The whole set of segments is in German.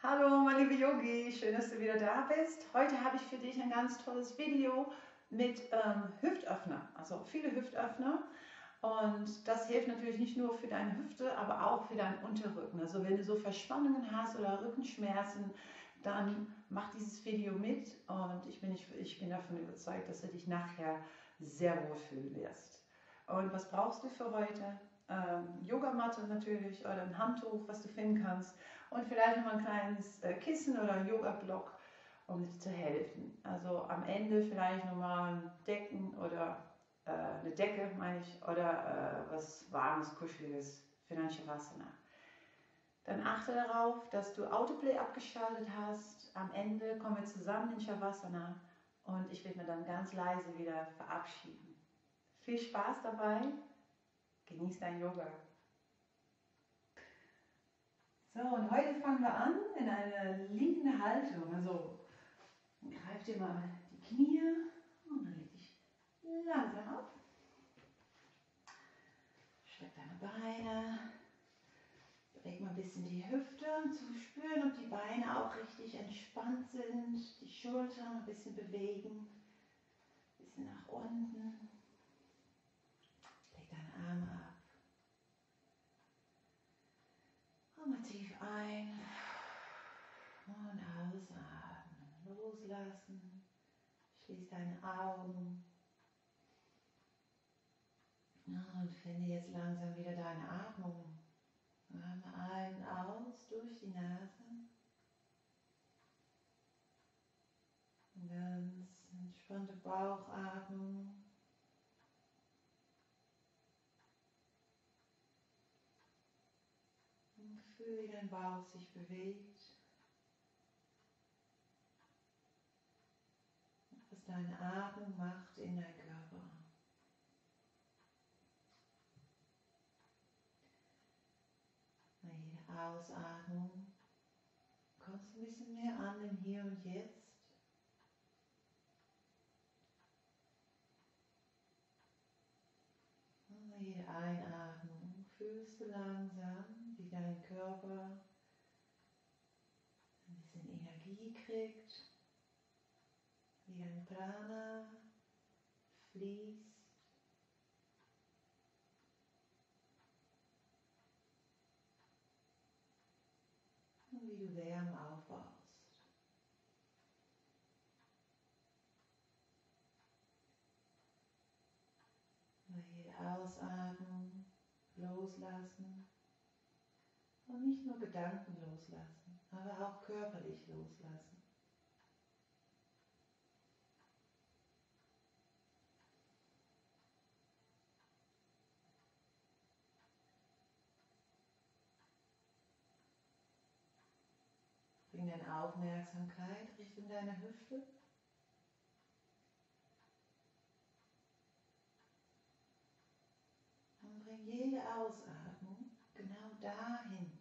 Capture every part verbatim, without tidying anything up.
Hallo mein lieber Yogi, schön, dass du wieder da bist. Heute habe ich für dich ein ganz tolles Video mit ähm, Hüftöffner, also viele Hüftöffner. Und das hilft natürlich nicht nur für deine Hüfte, aber auch für deinen Unterrücken. Also wenn du so Verspannungen hast oder Rückenschmerzen, dann mach dieses Video mit und ich bin, nicht, ich bin davon überzeugt, dass du dich nachher sehr wohl fühlen wirst. Und was brauchst du für heute? Ähm, Yogamatte natürlich oder ein Handtuch, was du finden kannst. Und vielleicht noch ein kleines äh, Kissen oder ein Yoga-Block, um dir zu helfen. Also am Ende vielleicht nochmal ein Decken oder äh, eine Decke, meine ich, oder äh, was warmes, kuscheliges für dein Shavasana. Dann achte darauf, dass du Autoplay abgeschaltet hast. Am Ende kommen wir zusammen in Shavasana und ich werde mir dann ganz leise wieder verabschieden. Viel Spaß dabei. Genieß dein Yoga. So, und heute fangen wir an in einer liegenden Haltung. Also greif dir mal die Knie und dann leg dich langsam ab. Streck deine Beine. Leg mal ein bisschen die Hüfte, um zu spüren, ob die Beine auch richtig entspannt sind. Die Schultern ein bisschen bewegen, ein bisschen nach unten. Leg deine Arme ab. Und mal tief ein und ausatmen. Loslassen. Schließ deine Augen. Und finde jetzt langsam wieder deine Atmung. Atme ein, aus, durch die Nase. Eine ganz entspannte Bauchatmung. Und fühl, wie dein Bauch sich bewegt. Was deine Atmung macht in deinem Körper. Ausatmung, kommst ein bisschen mehr an im Hier und Jetzt. Und bei jeder Einatmung fühlst du langsam, wie dein Körper ein bisschen Energie kriegt, wie dein Prana fließt. Wie du Wärme aufbaust. Bei jeder Ausatmung loslassen und nicht nur Gedanken loslassen, aber auch körperlich loslassen. Bring deine Aufmerksamkeit Richtung deiner Hüfte. Und bring jede Ausatmung genau dahin.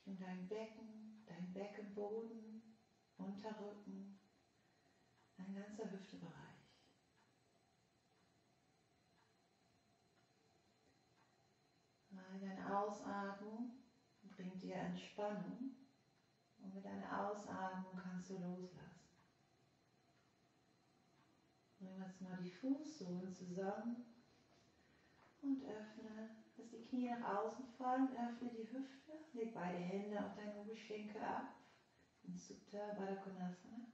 Richtung dein Becken, dein Beckenboden, Unterrücken, dein ganzer Hüftebereich. Weil deine Ausatmung bringt dir Entspannung. Und mit deiner Ausatmung kannst du loslassen. Bring jetzt mal die Fußsohlen zusammen und öffne, dass die Knie nach außen fallen, öffne die Hüfte, leg beide Hände auf deine Oberschenkel ab, in Supta Baddha Konasana,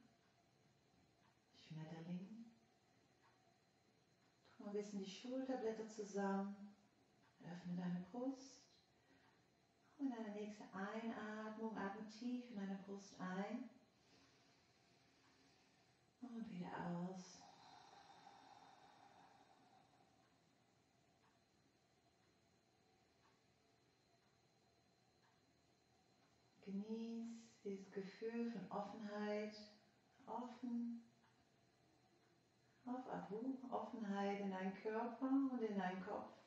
Schmetterling. Drück mal ein bisschen die Schulterblätter zusammen, öffne deine Brust. Und deine nächste Einatmung, atme tief in deine Brust ein und wieder aus. Genieß dieses Gefühl von Offenheit, offen, auf Abu, Offenheit in deinen Körper und in deinen Kopf.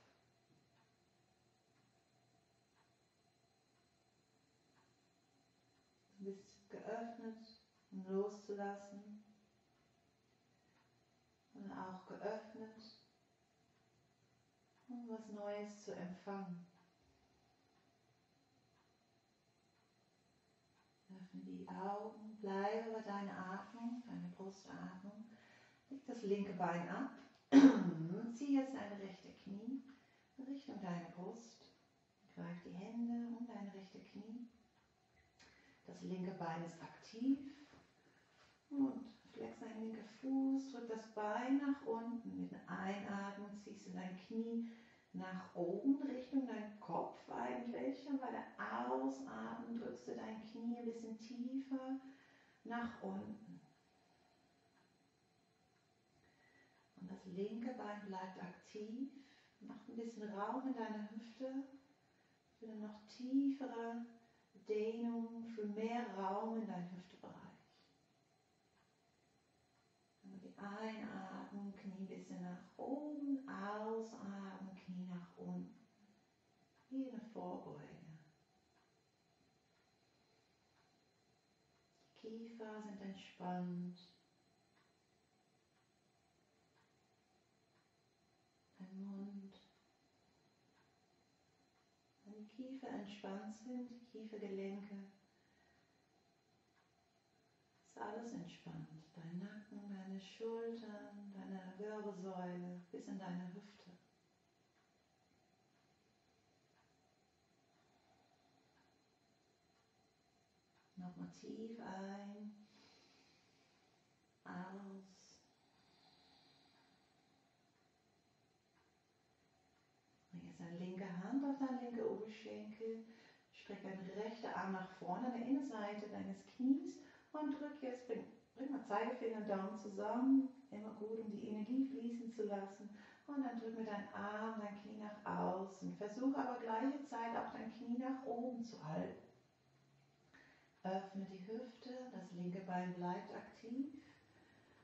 Du bist geöffnet, um loszulassen und auch geöffnet, um was Neues zu empfangen. Öffne die Augen, bleibe über deine Atmung, deine Brustatmung. Leg das linke Bein ab, zieh jetzt deine rechte Knie Richtung deine Brust. Greif die Hände um deine rechte Knie. Das linke Bein ist aktiv. Und flex deinen linken Fuß, drück das Bein nach unten. Mit dem Einatmen ziehst du dein Knie nach oben Richtung deinen Kopf eigentlich. Und bei der Ausatmen drückst du dein Knie ein bisschen tiefer nach unten. Und das linke Bein bleibt aktiv. Mach ein bisschen Raum in deiner Hüfte für eine noch tiefere Dehnung, für mehr Raum in deinem Hüftbereich. Einatmen, Knie ein bisschen nach oben, ausatmen, Knie nach unten. Wie eine Vorbeuge. Die Kiefer sind entspannt. Dein Mund. Wenn die Kiefer entspannt sind, die Kiefergelenke, ist alles entspannt. Dein Nacken, deine Schultern, deine Wirbelsäule bis in deine Hüfte. Nochmal tief ein, aus. Bring jetzt deine linke Hand auf deinen linken Oberschenkel. Strecke deine rechte Arm nach vorne an der Innenseite deines Knies und drück jetzt, bring, bring mal Zeigefinger und Daumen zusammen, immer gut, um die Energie fließen zu lassen. Und dann drück mit deinem Arm, dein Knie nach außen. Versuche aber gleiche Zeit auch dein Knie nach oben zu halten. Öffne die Hüfte, das linke Bein bleibt aktiv.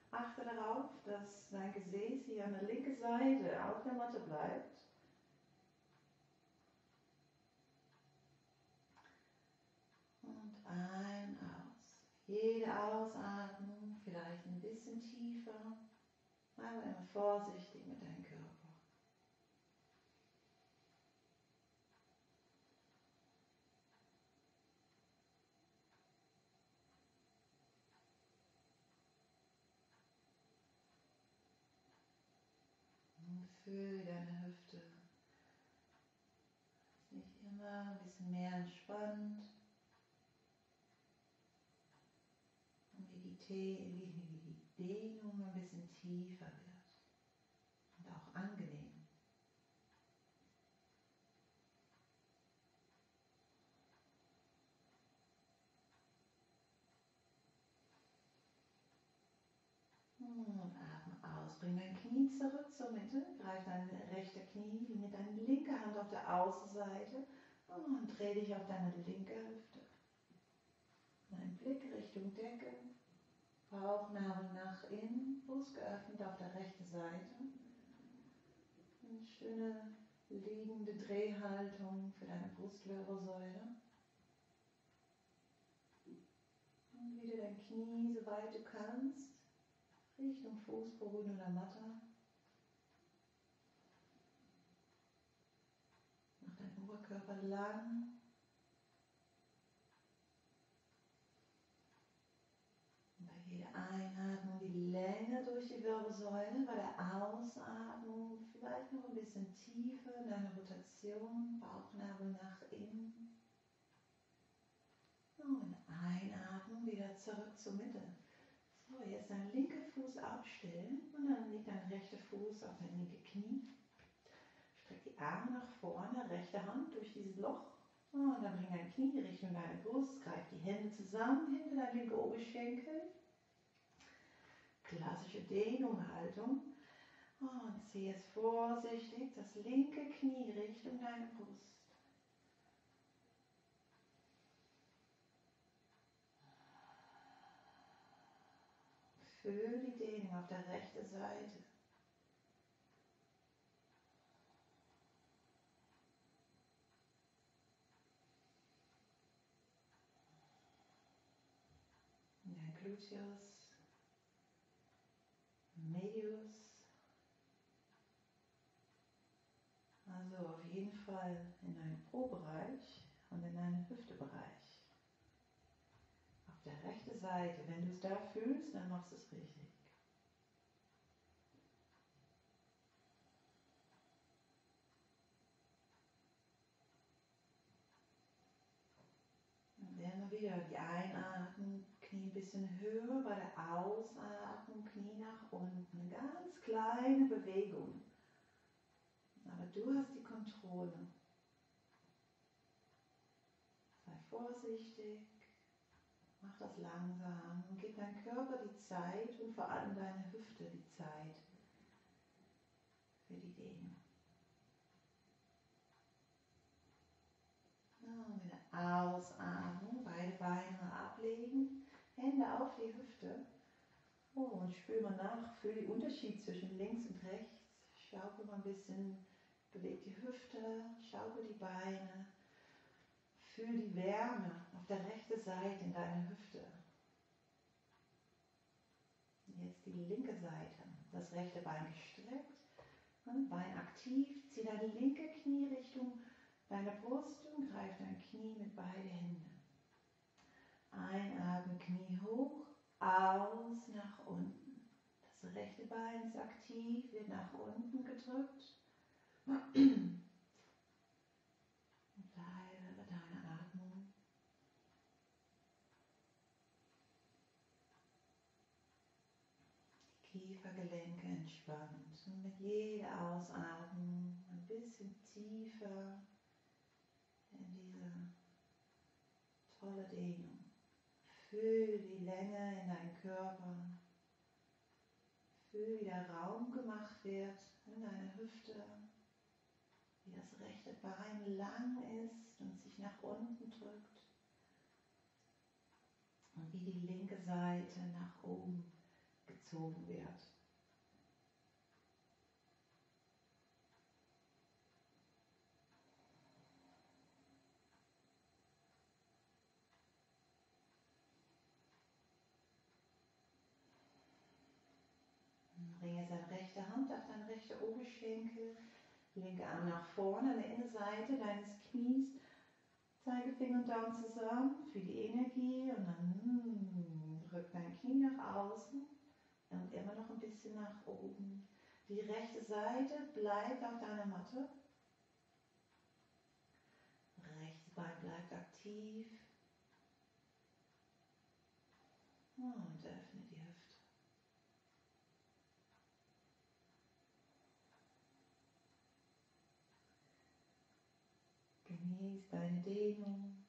Achte darauf, dass dein Gesäß hier an der linken Seite auf der Matte bleibt. Und ein, aus. Jede Ausatmung, vielleicht ein bisschen tiefer, aber immer vorsichtig mit deinem Körper. Und fühl deine Hüfte. Ist nicht immer ein bisschen mehr entspannt. Wie die Dehnung ein bisschen tiefer wird und auch angenehm. Und atme aus. Bring dein Knie zurück zur Mitte. Greif dein rechter Knie mit deiner linken Hand auf der Außenseite und dreh dich auf deine linke Hüfte. Dein Blick Richtung Decke. Bauchnabel nach innen, Brust geöffnet auf der rechten Seite. Eine schöne liegende Drehhaltung für deine Brustwirbelsäule. Und wieder dein Knie, soweit du kannst, Richtung Fußboden oder Matte. Mach deinen Oberkörper lang. Einatmung, die Länge durch die Wirbelsäule, bei der Ausatmung vielleicht noch ein bisschen tiefer in deine Rotation, Bauchnabel nach innen. Und Einatmung wieder zurück zur Mitte. So, jetzt deinen linken Fuß aufstellen und dann legt dein rechter Fuß auf dein linkes Knie. Streck die Arme nach vorne, rechte Hand durch dieses Loch. Und dann bring dein Knie Richtung deine Brust, greif die Hände zusammen hinter deinem linken Oberschenkel. Klassische Dehnung-Haltung. Und zieh jetzt vorsichtig das linke Knie Richtung deine Brust. Fühl die Dehnung auf der rechten Seite. Dein Gluteus. Medius, Zungenfall in einen Po-Bereich und in einen Hüftebereich. Auf der rechten Seite, wenn du es da fühlst, dann machst du es richtig. Immer wieder die Einatmen, Knie ein bisschen höher, bei der Ausatmen, Knie nach unten. Eine ganz kleine Bewegung. Aber du hast die Kontrolle. Sei vorsichtig, mach das langsam, gib deinem Körper die Zeit und vor allem deine Hüfte die Zeit für die Dehnung. Wieder ausatmen, beide Beine ablegen, Hände auf die Hüfte. Oh, und spür mal nach, fühl den Unterschied zwischen links und rechts. Schaukel mal ein bisschen, beweg die Hüfte, schaukel die Beine. Fühl die Wärme auf der rechten Seite in deiner Hüfte. Jetzt die linke Seite, das rechte Bein gestreckt, Bein aktiv, zieh deine linke Knie Richtung deine Brust und greif dein Knie mit beiden Händen. Einatmen, Knie hoch, aus nach unten. Das rechte Bein ist aktiv, wird nach unten gedrückt. Und bleibe bei deiner Atmung. Die Kiefergelenke entspannt. Und mit jeder Ausatmung ein bisschen tiefer in diese tolle Dehnung. Fühl die Länge in deinem Körper. Fühl, wie der Raum gemacht wird in deiner Hüfte. Wie das rechte Bein lang ist und sich nach unten drückt. Und wie die linke Seite nach oben gezogen wird. Rechter Oberschenkel, linke Arm nach vorne, an der Innenseite deines Knies, Zeigefinger und Daumen zusammen für die Energie und dann drück dein Knie nach außen und immer noch ein bisschen nach oben. Die rechte Seite bleibt auf deiner Matte, rechtes Bein bleibt aktiv und öffne die Hüfte. Genieß deine Dehnung.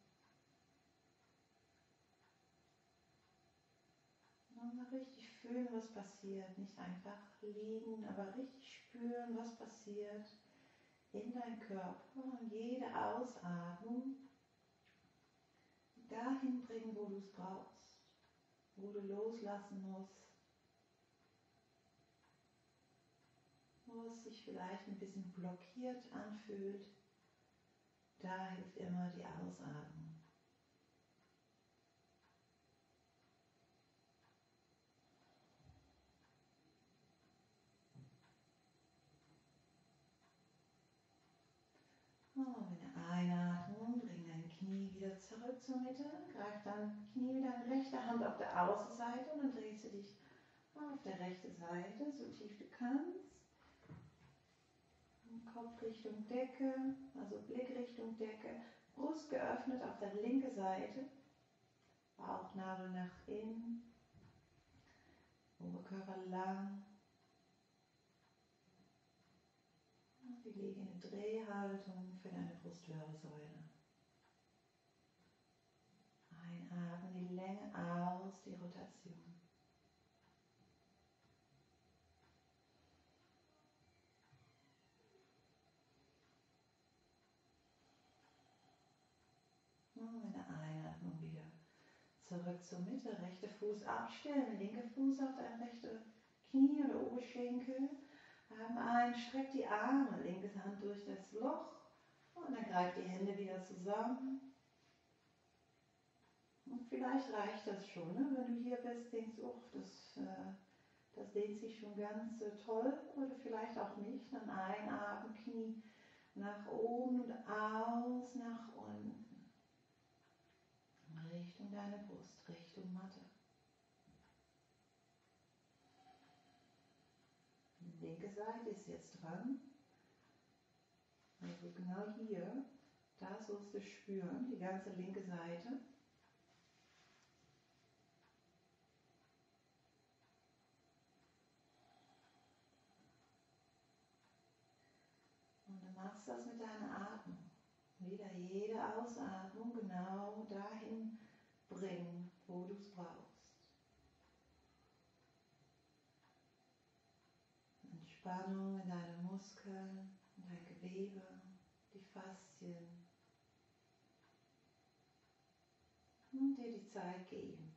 Und mal richtig fühlen, was passiert. Nicht einfach liegen, aber richtig spüren, was passiert in deinem Körper. Und jede Ausatmung dahin bringen, wo du es brauchst, wo du loslassen musst, wo es sich vielleicht ein bisschen blockiert anfühlt. Da hilft immer die Ausatmung. Oh, mit der Einatmung bring dein Knie wieder zurück zur Mitte, greif dein Knie mit deiner rechten Hand auf der Außenseite und dann drehst du dich auf der rechten Seite, so tief du kannst. Kopf Richtung Decke, also Blick Richtung Decke, Brust geöffnet auf der linken Seite, Bauchnabel nach innen, Oberkörper lang, und wir legen eine Drehhaltung für deine Brustwirbelsäule. Einatmen, die Länge aus, die Rotation. Mit der Einatmung wieder zurück zur Mitte, rechter Fuß abstellen, linker Fuß auf dein rechtes Knie oder Oberschenkel. Atmen ein, streck die Arme, linke Hand durch das Loch und dann greif die Hände wieder zusammen. Und vielleicht reicht das schon, ne? Wenn du hier bist, denkst du, oh, das, äh, das dehnt sich schon ganz äh, toll oder vielleicht auch nicht. Dann einatmen, Knie nach oben und aus nach unten. Richtung deine Brust, Richtung Matte. Die linke Seite ist jetzt dran. Also genau hier, das wirst du spüren, die ganze linke Seite. Und du machst das mit deiner Atmung. Wieder jede Ausatmung genau dahin bringen, wo du es brauchst. Entspannung in deine Muskeln, in dein Gewebe, die Faszien. Und dir die Zeit geben.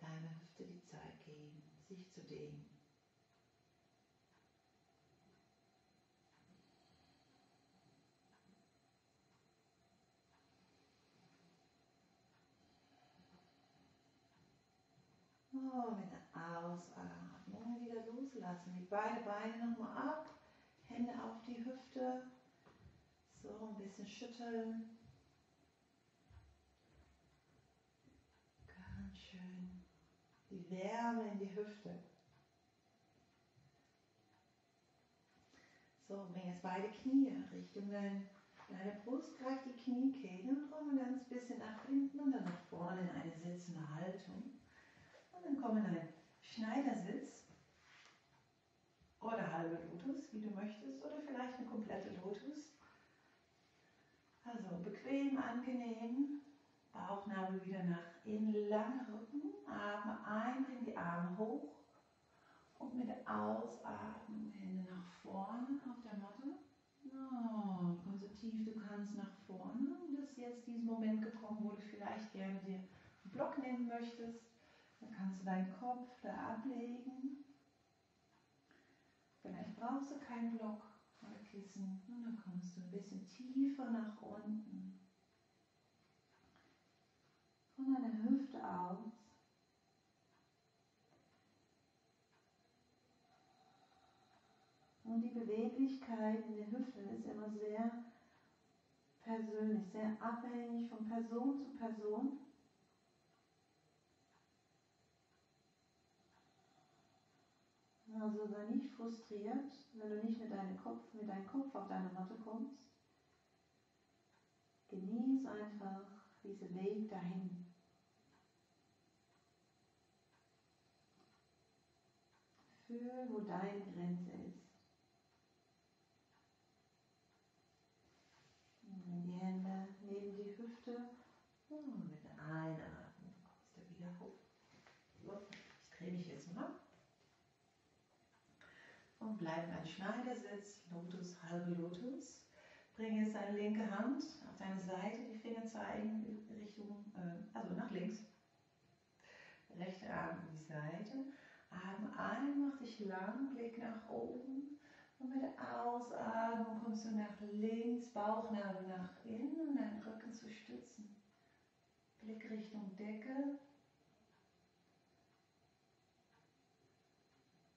Deiner Hüfte die Zeit geben, sich zu dehnen. Oh, mit der Ausatmung wieder loslassen. Die beiden Beine nochmal ab, Hände auf die Hüfte, so ein bisschen schütteln. Ganz schön die Wärme in die Hüfte. So, bring jetzt beide Knie Richtung dein, deine Brust, greift die Kniekehlen rum und dann ein bisschen nach hinten und dann nach vorne in eine sitzende Haltung. Dann komm in einen Schneidersitz oder halbe Lotus, wie du möchtest, oder vielleicht eine komplette Lotus. Also bequem, angenehm, Bauchnabel wieder nach innen, langer Rücken, atme ein, bring die Arme hoch und mit der Ausatmung Hände nach vorne auf der Matte. Oh, komm so tief du kannst nach vorne. Das ist jetzt diesen Moment gekommen, wo du vielleicht gerne dir einen Block nehmen möchtest. Dann kannst du deinen Kopf da ablegen. Vielleicht brauchst du keinen Block oder Kissen. Und dann kommst du ein bisschen tiefer nach unten. Von deiner Hüfte aus. Und die Beweglichkeit in der Hüfte ist immer sehr persönlich, sehr abhängig von Person zu Person. Also sei nicht frustriert, wenn du nicht mit deinem Kopf, mit deinem Kopf auf deine Matte kommst. Genieß einfach diesen Weg dahin. Fühl, wo deine Grenze ist. Nimm die Hände neben die Hüfte und mit einatmen kommst du wieder hoch. So, ich drehe mich jetzt mal. Und bleib ein Schneidersitz, Lotus, halbe Lotus. Bring jetzt deine linke Hand auf deine Seite, die Finger zeigen Richtung, äh, also nach links. Rechter Arm in die Seite. Atme ein, mach dich lang, Blick nach oben. Und mit der Ausatmung kommst du nach links, Bauchnabel nach innen, um deinen Rücken zu stützen. Blick Richtung Decke.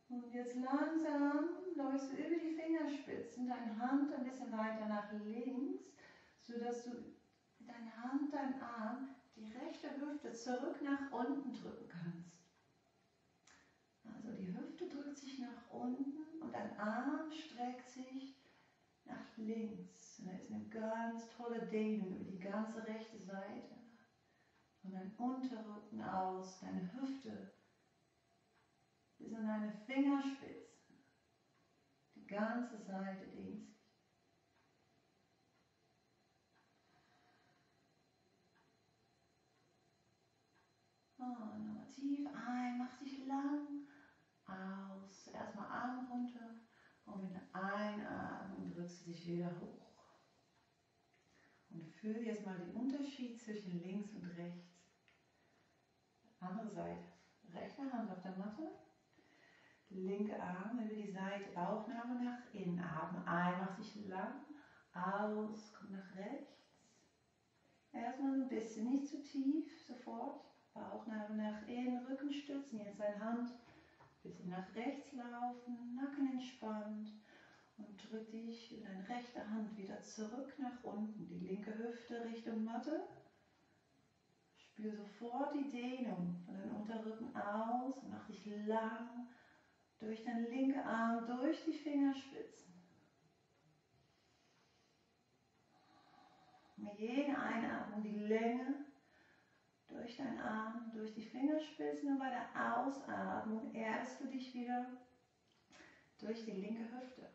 Und jetzt langsam läufst du über die Fingerspitzen, deine Hand ein bisschen weiter nach links, sodass du deine Hand, deinen Arm, die rechte Hüfte zurück nach unten drücken kannst. Also die Hüfte drückt sich nach unten und dein Arm streckt sich nach links. Und da ist eine ganz tolle Dehnung über die ganze rechte Seite. Und dein Unterrücken aus, deine Hüfte. Bis an deine Fingerspitzen. Die ganze Seite dehnt sich. Oh, nochmal tief ein, mach dich lang. Aus. Erstmal Arm runter. Und mit der Einatmung drückst du dich wieder hoch. Und fühl jetzt mal den Unterschied zwischen links und rechts. Andere Seite. Rechte Hand auf der Matte. Linke Arm über die Seite, Bauchnabel nach innen, atme ein, mach dich lang, aus, komm nach rechts. Erstmal ein bisschen, nicht zu tief, sofort, Bauchnabel nach innen, Rücken stützen, jetzt deine Hand, ein bisschen nach rechts laufen, Nacken entspannt und drück dich über deine rechte Hand wieder zurück nach unten, die linke Hüfte Richtung Matte. Spür sofort die Dehnung von deinem Unterrücken aus, mach dich lang durch deinen linken Arm, durch die Fingerspitzen. Mit jeder Einatmung die Länge durch deinen Arm, durch die Fingerspitzen, und bei der Ausatmung erdest du dich wieder durch die linke Hüfte.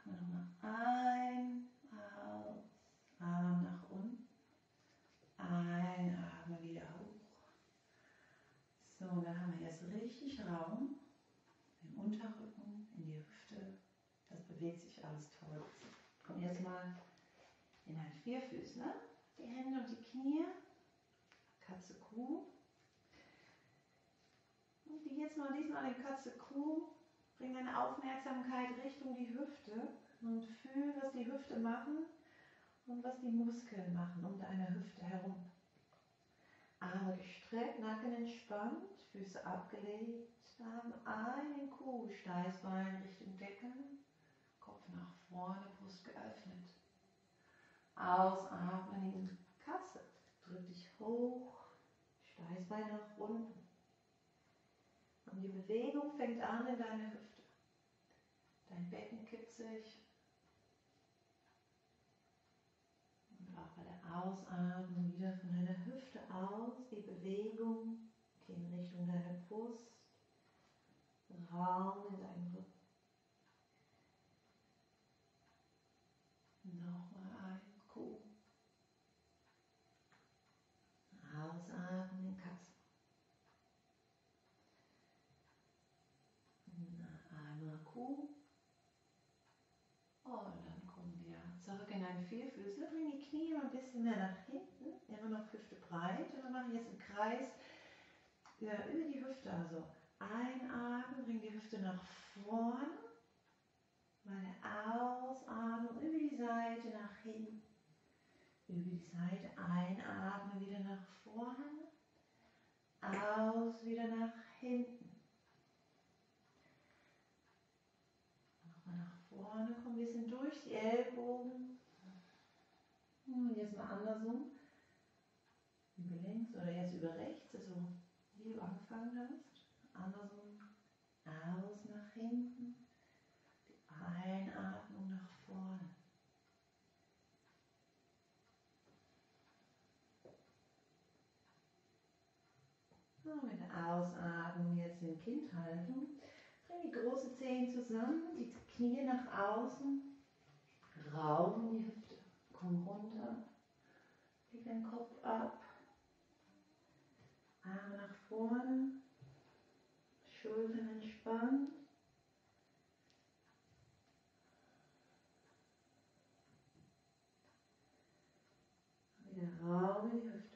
Atme nochmal ein, aus, Arm nach unten, einatme wieder hoch. So, dann haben wir jetzt richtig Raum im Unterrücken, in die Hüfte. Das bewegt sich alles toll. Komm jetzt mal in ein Vierfüßler, die Hände und die Knie. Katze, Kuh. Und geh jetzt mal diesmal in Katze, Kuh. Bring deine Aufmerksamkeit Richtung die Hüfte und fühl, was die Hüfte machen und was die Muskeln machen um deine Hüfte herum. Arme gestreckt, Nacken entspannt, Füße abgelegt. Arme ein in Kuh, Steißbein Richtung Decke. Kopf nach vorne, Brust geöffnet. Ausatmen in Katze. Drück dich hoch, Steißbein nach unten. Und die Bewegung fängt an in deine Hüfte. Dein Becken kippt sich. Und auch bei der Ausatmung wieder von deiner Hüfte aus. Die Bewegung geht in Richtung deiner Brust. Raum in deinem Rücken. Nochmal ein Kuh. Ausatmen in Katze. Einmal Kuh. Und dann kommen wir zurück in einen Vierfüßler. Bring die Knie ein bisschen mehr nach hinten. Immer noch Hüfte breit. Und wir machen jetzt einen Kreis über die Hüfte. Also einatmen, bring die Hüfte nach vorne. Bei der Ausatmung über die Seite nach hinten. Über die Seite einatmen, wieder nach vorne. Aus, wieder nach hinten. Nochmal nach vorne, komm ein bisschen durch die Ellbogen. Und jetzt mal andersrum. Über links oder jetzt über rechts, also wie du angefangen hast. Andersrum. Aus, nach hinten. Die Einatmung nach vorne. Und mit der Ausatmung jetzt den Kindhaltung. Bring die großen Zehen zusammen, die Knie nach außen, Raum in die Hüfte. Komm runter, leg den Kopf ab, Arme nach vorne, Schultern entspannt. Wieder Raum in die Hüfte.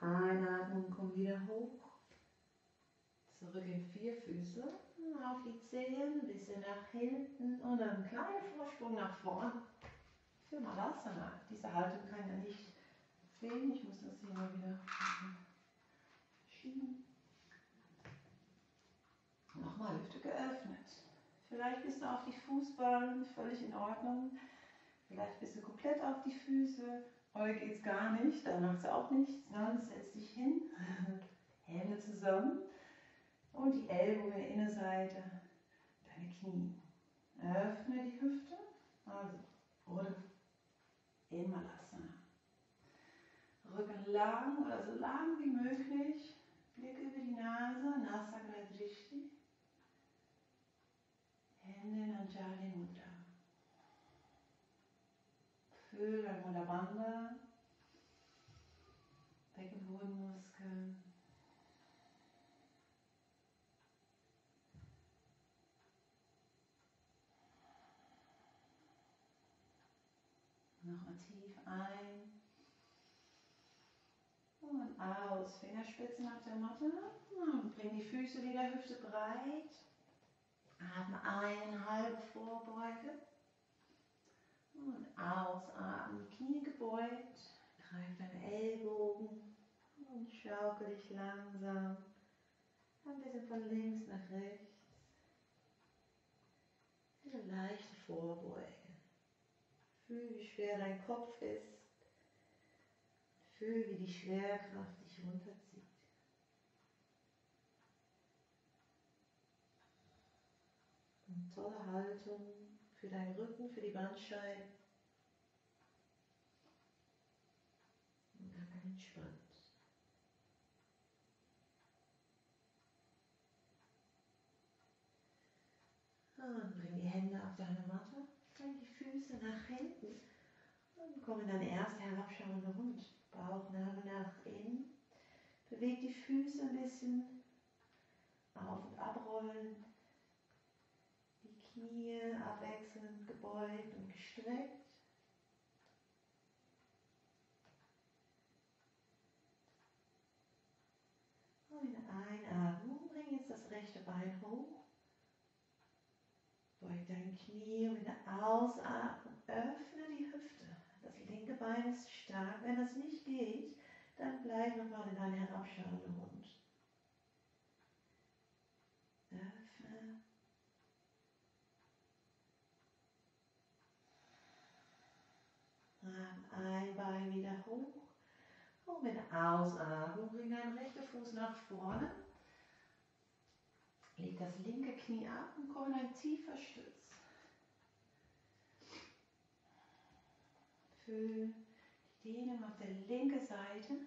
Einatmung, komm wieder hoch. Zurück in Vierfüßler. Auf die Zehen, ein bisschen nach hinten und dann einen kleinen Vorsprung nach vorne. Für Malasana. Diese Haltung kann ja nicht fehlen. Ich muss das hier mal wieder schieben. Nochmal Hüfte geöffnet. Vielleicht bist du auf die Fußballen, völlig in Ordnung. Vielleicht bist du komplett auf die Füße. Heute geht's gar nicht, dann macht es auch nichts. Dann setz dich hin, Hände zusammen und die Ellbogen in der Innenseite, deine Knie. Öffne die Hüfte, also, oder in Malasana. Rücken lang oder so lang wie möglich, Blick über die Nase, Nasa Dristhi. Hände in Anjali Mudra. Fühl dein Mulabandha, Beckenbodenmuskeln. Nochmal tief ein und aus. Fingerspitzen auf der Matte und Breng die Füße wieder hüftbreit. Atme ein, halbe Vorbeuge. Und ausatmen, Knie gebeugt. Greif deine Ellbogen und schaukel dich langsam ein bisschen von links nach rechts. Eine leichte Vorbeuge. Fühl, wie schwer dein Kopf ist. Fühl, wie die Schwerkraft dich runterzieht. Eine tolle Haltung für deinen Rücken, für die Bandscheiben. Und dann entspannt. Und bring die Hände auf deine Matte, bring die Füße nach hinten und komm in deine erste herabschauende Runde. Bauchnabel nach innen. Beweg die Füße ein bisschen auf und abrollen. Die Knie abwechselnd gebeugt und gestreckt. Und wieder einatmen, bring jetzt das rechte Bein hoch. Beug dein Knie und wieder ausatmen. Öffne die Hüfte. Das linke Bein ist stark. Wenn das nicht geht, dann bleib nochmal in deiner herabschauenden Runde. Öffne. Atme ein Bein wieder hoch. Und mit Ausatmen bring deinen rechten Fuß nach vorne. Leg das linke Knie ab und komm in ein tiefer Stütz. Fühl die Dehnung auf der linken Seite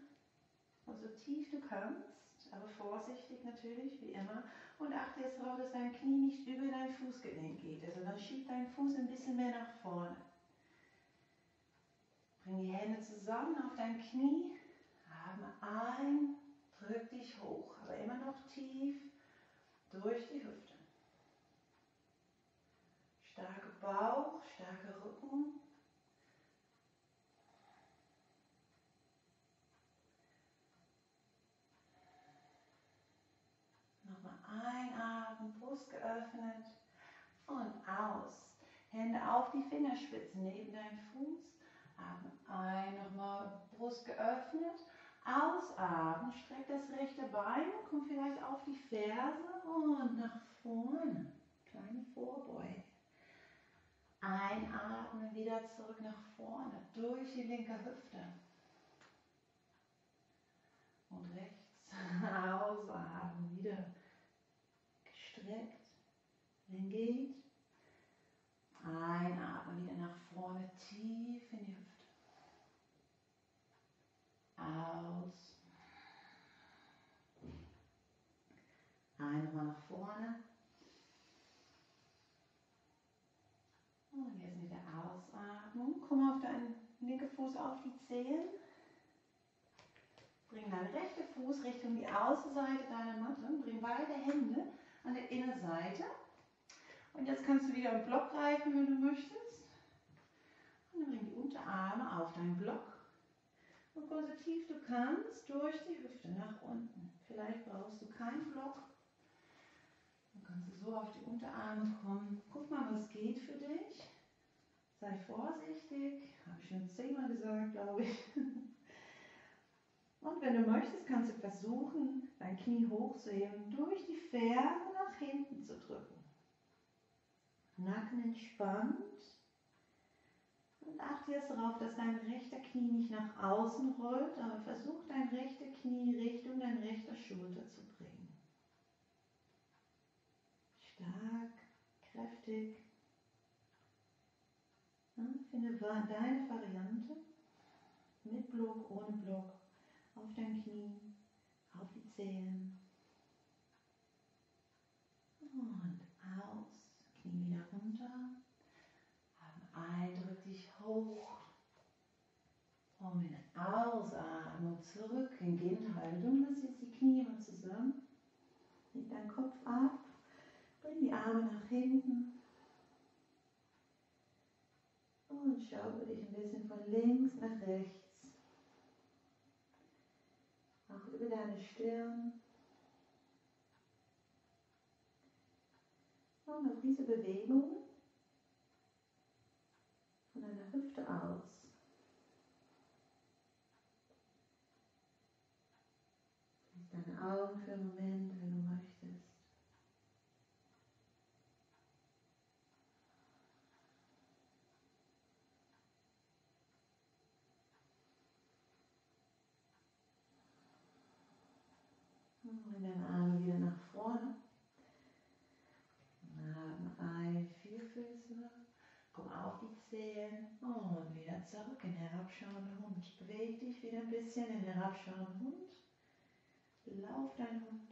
und so tief du kannst, aber vorsichtig natürlich, wie immer. Und achte jetzt darauf, dass dein Knie nicht über dein Fußgelenk geht, also dann schieb deinen Fuß ein bisschen mehr nach vorne. Bring die Hände zusammen auf dein Knie, atme ein, drück dich hoch, aber immer noch tief. Durch die Hüfte. Starker Bauch, starker Rücken. Nochmal einatmen, Brust geöffnet und aus. Hände auf die Fingerspitzen neben deinen Fuß. Atmen ein, nochmal Brust geöffnet. Ausatmen, streck das rechte Bein, komm vielleicht auf die Ferse und nach vorne. Kleine Vorbeuge. Einatmen, wieder zurück nach vorne, durch die linke Hüfte. Und rechts. Ausatmen, wieder gestreckt. Dann geht. Einatmen, wieder nach vorne, tief in die Hüfte. Aus. Einmal nach vorne. Und jetzt mit der Ausatmung. Komm auf deinen linken Fuß auf die Zehen. Bring deinen rechten Fuß Richtung die Außenseite deiner Matte. Bring beide Hände an der Innenseite. Und jetzt kannst du wieder im Block greifen, wenn du möchtest. Und dann bring die Unterarme auf deinen Block. Und komm so tief du kannst durch die Hüfte nach unten. Vielleicht brauchst du keinen Block. Dann kannst du so auf die Unterarme kommen. Guck mal, was geht für dich. Sei vorsichtig. Habe ich schon zehnmal gesagt, glaube ich. Und wenn du möchtest, kannst du versuchen, dein Knie hochzuheben, durch die Ferse nach hinten zu drücken. Nacken entspannt. Und achte jetzt darauf, dass dein rechter Knie nicht nach außen rollt, aber versuch dein rechtes Knie Richtung dein rechter Schulter zu bringen. Stark, kräftig. Und finde deine Variante mit Block, ohne Block, auf dein Knie, auf die Zehen. Und aus, Knie wieder runter. Ein, drück dich hoch und wieder ausatmen, zurück in Gehhaltung. Lass jetzt die Knie mal zusammen, leg deinen Kopf ab, bring die Arme nach hinten und schaue dich ein bisschen von links nach rechts, auch über deine Stirn, eine fiese Bewegung von deiner Hüfte aus. Schließ deine Augen für einen Moment, wenn du möchtest. Bring deine Arme wieder nach vorne. Atme ein, vier Füße. Komm auf die Zehen und wieder zurück in herabschauenden Hund. Beweg dich wieder ein bisschen in herabschauenden Hund. Lauf deinen Hund.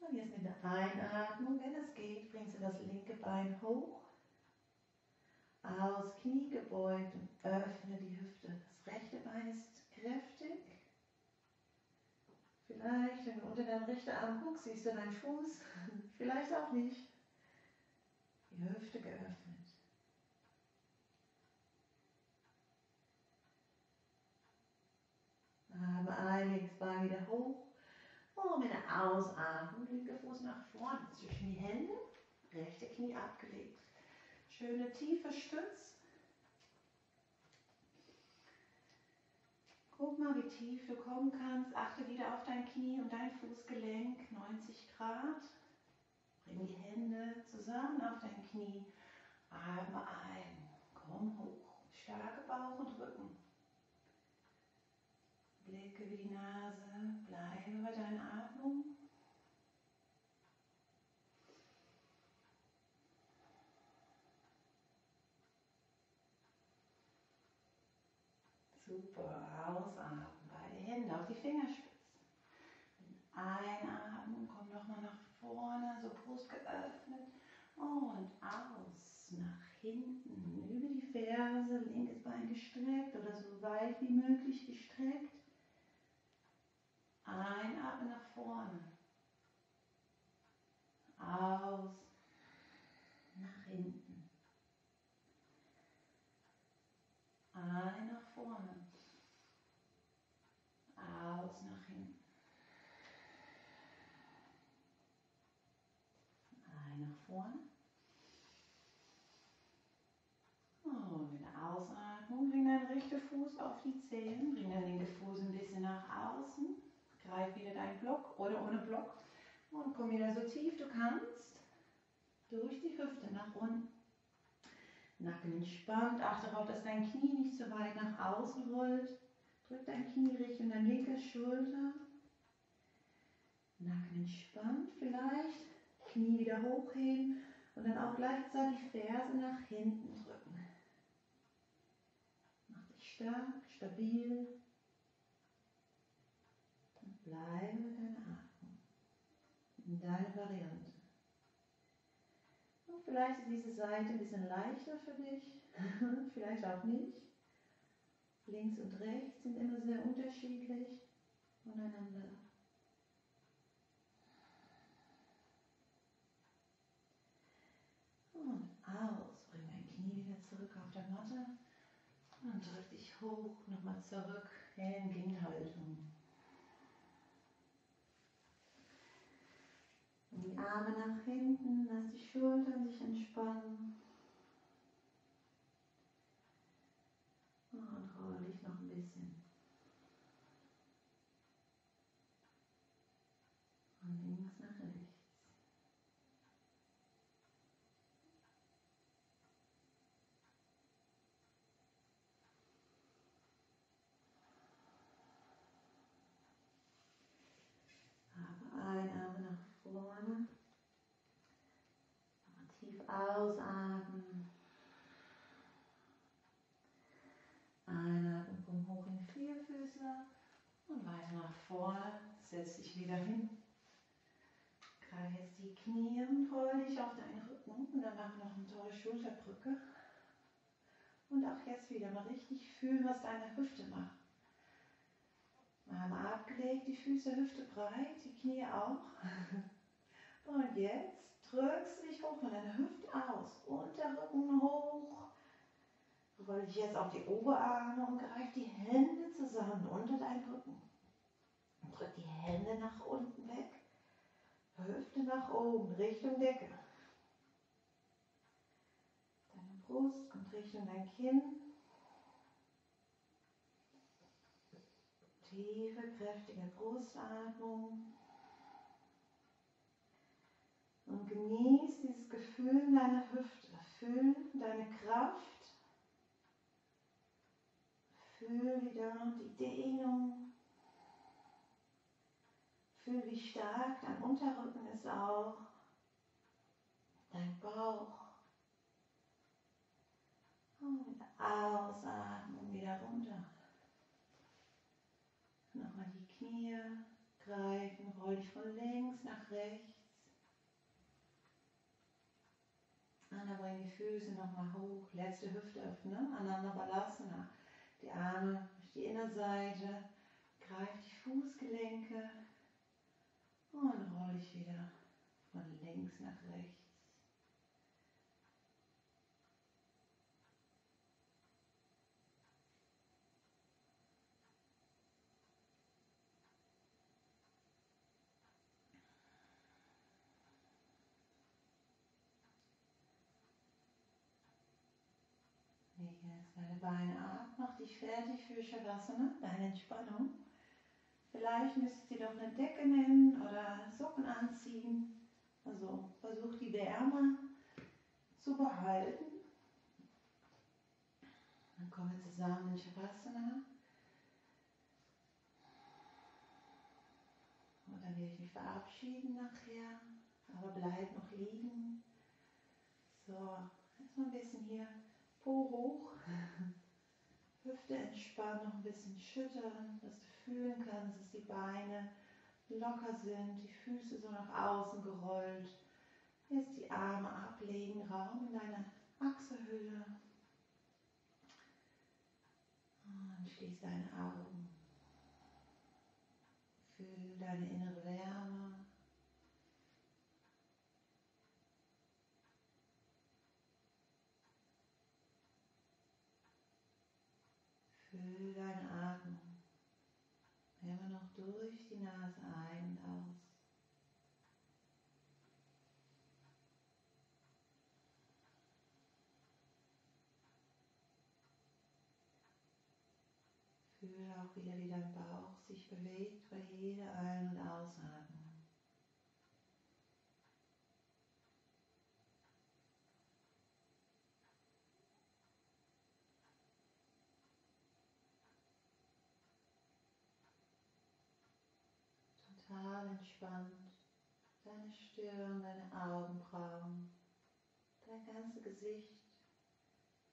Und jetzt mit der Einatmung, wenn es geht, bringst du das linke Bein hoch. Aus, Knie gebeugt und öffne die Hüfte. Das rechte Bein ist kräftig. Vielleicht, wenn du unter deinem rechten Arm guckst, siehst du deinen Fuß. Vielleicht auch nicht. Die Hüfte geöffnet. Arme ein, links Bein wieder hoch. Und mit der Ausatmung, linker Fuß nach vorne, zwischen die Hände, rechte Knie abgelegt. Schöne tiefe Stütz. Guck mal, wie tief du kommen kannst. Achte wieder auf dein Knie und dein Fußgelenk. neunzig Grad. Bring die Hände zusammen auf dein Knie. Atme ein. Komm hoch. Starke Bauch und Rücken. Blick über die Nase. Bleibe bei deiner Atmung. Super, ausatmen, beide Hände auf die Fingerspitzen. Einatmen, komm nochmal nach vorne, so Brust geöffnet und aus, nach hinten, über die Ferse, linkes Bein gestreckt oder so weit wie möglich gestreckt. Einatmen nach vorne, aus, nach hinten. Ein nach vorne, aus nach hinten, ein nach vorne und mit der Ausatmung bring deinen rechten Fuß auf die Zehen, bring deinen linken Fuß ein bisschen nach außen, greif wieder deinen Block oder ohne Block und komm wieder so tief du kannst durch die Hüfte nach unten. Nacken entspannt, achte darauf, dass dein Knie nicht zu weit nach außen rollt. Drück dein Knie Richtung deine linke Schulter. Nacken entspannt vielleicht, Knie wieder hochheben und dann auch gleichzeitig Ferse nach hinten drücken. Mach dich stark, stabil und bleibe mit deiner Atmung in deiner Variante. Und vielleicht ist diese Seite ein bisschen leichter für dich, vielleicht auch nicht. Links und rechts sind immer sehr unterschiedlich voneinander. Und aus, bring dein Knie wieder zurück auf der Matte und drück dich hoch, nochmal zurück in Gegenhaltung. Die Arme nach hinten, lass die Schultern sich entspannen. Und roll dich noch ein bisschen. Von links nach rechts. Ausatmen. Einatmen, komm hoch in Vierfüßler und weiter nach vorne. Setz dich wieder hin. Greif jetzt die Knie und roll dich auf deinen Rücken und dann mach noch eine tolle Schulterbrücke. Und auch jetzt wieder mal richtig fühlen, was deine Hüfte macht. Arme abgelegt, die Füße Hüfte breit, die Knie auch. Und jetzt drückst dich hoch mit deiner Hüfte aus, Unterrücken hoch, roll dich jetzt auf die Oberarme und greif die Hände zusammen unter deinen Rücken. Drück die Hände nach unten weg, Hüfte nach oben, Richtung Decke. Deine Brust kommt Richtung dein Kinn. Tiefe, kräftige Brustatmung. Und genieß dieses Gefühl in deiner Hüfte. Fühl deine Kraft. Fühl wieder die Dehnung. Fühl, wie stark dein Unterrücken ist auch. Dein Bauch. Und mit Ausatmung wieder runter. Nochmal die Knie greifen. Roll dich von links nach rechts. Anna, bring die Füße nochmal hoch. Letzte Hüfte öffnen. Anandabalasana. Die Arme durch die Innenseite. Greif die Fußgelenke. Und roll dich wieder von links nach rechts. Deine Beine ab, mach dich fertig für Shavasana, deine Entspannung. Vielleicht müsstest du dir doch eine Decke nehmen oder Socken anziehen. Also versuch die Wärme zu behalten. Dann kommen wir zusammen in Shavasana. Und dann werde ich mich verabschieden nachher, aber bleib noch liegen. So, jetzt mal ein bisschen hier. Po hoch, Hüfte entspannen, noch ein bisschen schütteln, dass du fühlen kannst, dass die Beine locker sind, die Füße so nach außen gerollt. Jetzt die Arme ablegen, Raum in deiner Achselhöhle. Und schließ deine Augen. Fühl deine innere Wärme. Fühl deine Atmung. Immer noch durch die Nase ein und aus. Fühl auch wieder, wie dein Bauch sich bewegt bei jeder Ein- und Ausatmung. Entspannt, deine Stirn, deine Augenbrauen, dein ganzes Gesicht,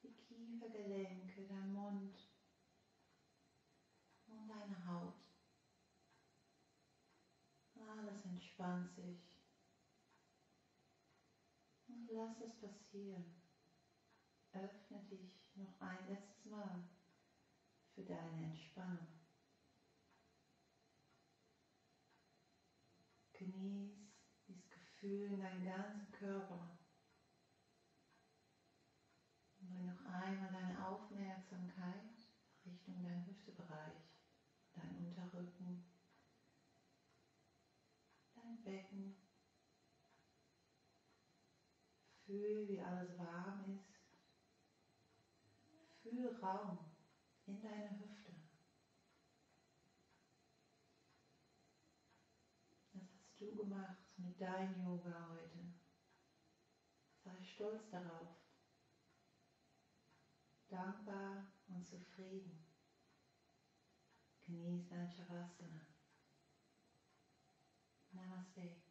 die Kiefergelenke, dein Mund und deine Haut. Alles entspannt sich und lass es passieren. Öffne dich noch ein letztes Mal für deine Entspannung. Genieß dieses Gefühl in deinem ganzen Körper. Und bring noch einmal deine Aufmerksamkeit Richtung deinen Hüftebereich, dein Unterrücken, dein Becken. Fühl, wie alles warm ist. Fühl Raum in deine Hüfte. Du gemacht mit deinem Yoga heute. Sei stolz darauf, dankbar und zufrieden. Genieß dein Shavasana. Namaste.